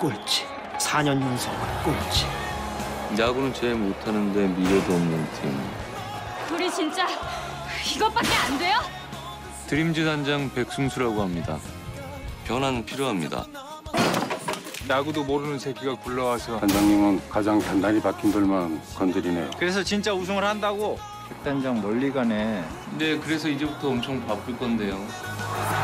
꼴찌. 4년 연속 꼴찌. 야구는 제일 못하는데 미래도 없는 팀. 우리 진짜 이것밖에 안 돼요? 드림즈 단장 백승수라고 합니다. 변화는 필요합니다. 야구도 모르는 새끼가 굴러와서 단장님은 가장 단단히 박힌 돌만 건드리네요. 그래서 진짜 우승을 한다고? 백단장 멀리 가네. 네, 그래서 이제부터 엄청 바쁠 건데요.